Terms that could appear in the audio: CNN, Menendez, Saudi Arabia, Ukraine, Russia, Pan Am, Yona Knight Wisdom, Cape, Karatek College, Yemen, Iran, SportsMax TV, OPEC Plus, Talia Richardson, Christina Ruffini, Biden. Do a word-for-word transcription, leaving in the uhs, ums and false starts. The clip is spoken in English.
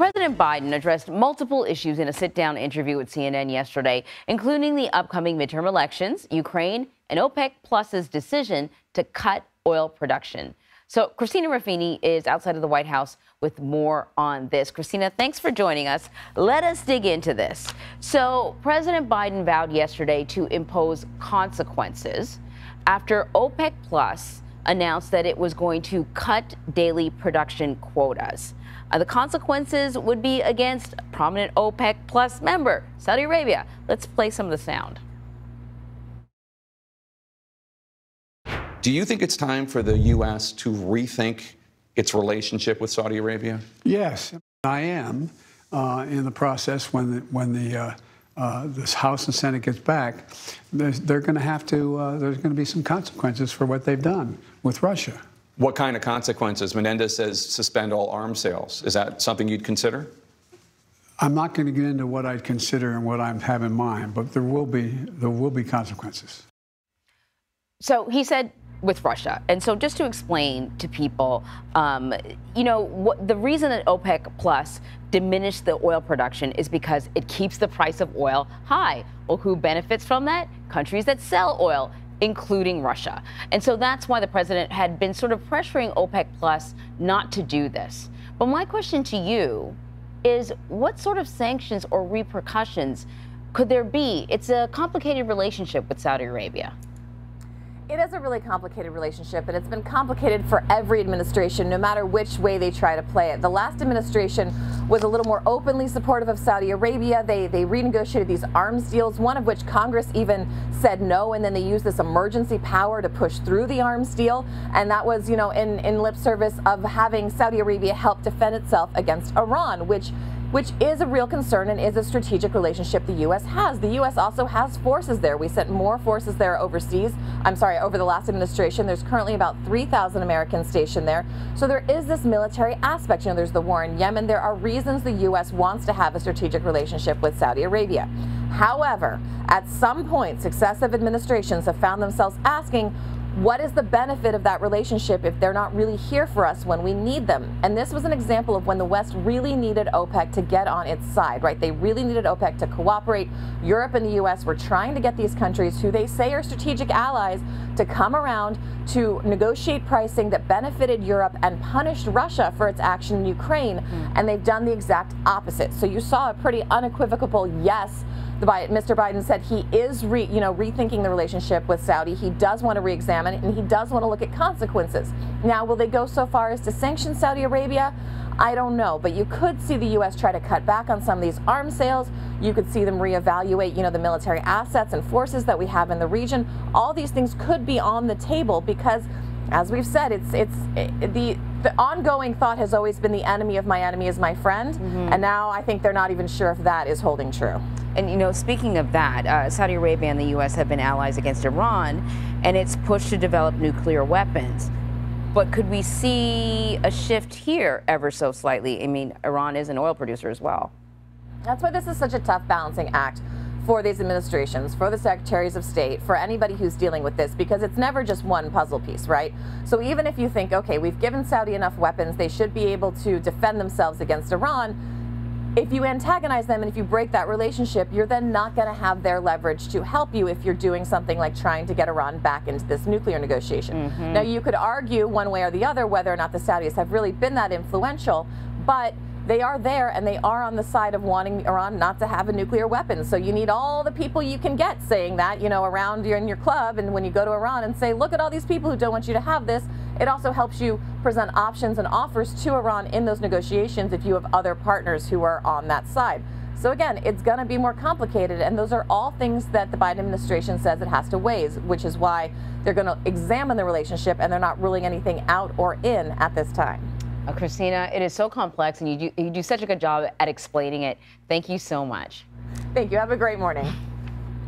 President Biden addressed multiple issues in a sit-down interview with C N N yesterday, including the upcoming midterm elections, Ukraine, and OPEC Plus's decision to cut oil production. So Christina Ruffini is outside of the White House with more on this. Christina, thanks for joining us. Let us dig into this. So President Biden vowed yesterday to impose consequences after OPEC Plus announced that it was going to cut daily production quotas. Uh, the consequences would be against a prominent OPEC Plus member, Saudi Arabia. Let's play some of the sound. Do you think it's time for the U S to rethink its relationship with Saudi Arabia? Yes, I am uh, in the process when the, when the uh, uh, this House and Senate gets back. There's, they're going to have to. Uh, there's going to be some consequences for what they've done with Russia. What kind of consequences? Menendez says suspend all arms sales. Is that something you'd consider? I'm not going to get into what I'd consider and what I have in mind, but there will be there will be consequences. So he said with Russia, and so just to explain to people, um, you know, what, the reason that OPEC Plus diminished the oil production is because it keeps the price of oil high. Well, who benefits from that? Countries that sell oil, including Russia. And so that's why the president had been sort of pressuring OPEC Plus not to do this. But my question to you is, what sort of sanctions or repercussions could there be? It's a complicated relationship with Saudi Arabia. It is a really complicated relationship, and it's been complicated for every administration, no matter which way they try to play it. The last administration was a little more openly supportive of Saudi Arabia. They they renegotiated these arms deals, one of which Congress even said no, and then they used this emergency power to push through the arms deal. And that was, you know, in, in lip service of having Saudi Arabia help defend itself against Iran, which which is a real concern and is a strategic relationship the U S has. The U S also has forces there. We sent more forces there overseas. I'm sorry, over the last administration. There's currently about three thousand Americans stationed there. So there is this military aspect. You know, there's the war in Yemen. There are reasons the U S wants to have a strategic relationship with Saudi Arabia. However, at some point, successive administrations have found themselves asking, what is the benefit of that relationship if they're not really here for us when we need them? And this was an example of when the West really needed OPEC to get on its side, right? They really needed OPEC to cooperate. Europe and the U S were trying to get these countries, who they say are strategic allies, to come around to negotiate pricing that benefited Europe and punished Russia for its action in Ukraine. Mm. And they've done the exact opposite. So you saw a pretty unequivocal yes. Mister Biden said he is re, you know, rethinking the relationship with Saudi. He does want to re-examine it, and he does want to look at consequences. Now, will they go so far as to sanction Saudi Arabia? I don't know, but you could see the U S try to cut back on some of these arms sales. You could see them reevaluate, you know, the military assets and forces that we have in the region. All these things could be on the table because, as we've said, it's it's it, the the ongoing thought has always been the enemy of my enemy is my friend, mm-hmm. and now I think they're not even sure if that is holding true. And, you know, speaking of that, uh, Saudi Arabia and the U S have been allies against Iran, and it's pushed to develop nuclear weapons. But could we see a shift here ever so slightly? I mean, Iran is an oil producer as well. That's why this is such a tough balancing act for these administrations, for the secretaries of state, for anybody who's dealing with this, because it's never just one puzzle piece, right? So even if you think, okay, we've given Saudi enough weapons, they should be able to defend themselves against Iran. If you antagonize them and if you break that relationship, you're then not going to have their leverage to help you if you're doing something like trying to get Iran back into this nuclear negotiation. Mm-hmm. Now, you could argue one way or the other whether or not the Saudis have really been that influential, but they are there and they are on the side of wanting Iran not to have a nuclear weapon. So you need all the people you can get saying that, you know, around you in your club, and when you go to Iran and say, look at all these people who don't want you to have this. It also helps you present options and offers to Iran in those negotiations if you have other partners who are on that side. So again, it's going to be more complicated, and those are all things that the Biden administration says it has to weigh, which is why they're going to examine the relationship and they're not ruling anything out or in at this time. Uh, Christina, it is so complex, and you do, you do such a good job at explaining it. Thank you so much. Thank you. Have a great morning.